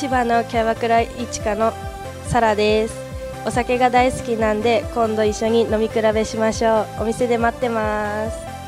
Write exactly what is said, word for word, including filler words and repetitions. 千葉のキャバクラ一華のサラです。お酒が大好きなんで今度一緒に飲み比べしましょう。お店で待ってます。